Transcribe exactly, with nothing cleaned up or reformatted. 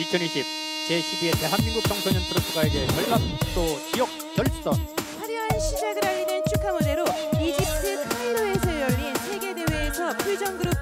이천이십 제십이 회 대한민국 청소년 프로축구가에게 전남 또 지역 결선 화려한 시작을 알리는 축하 무대로 이집트 카이로에서 열린 세계대회에서 풀전 그룹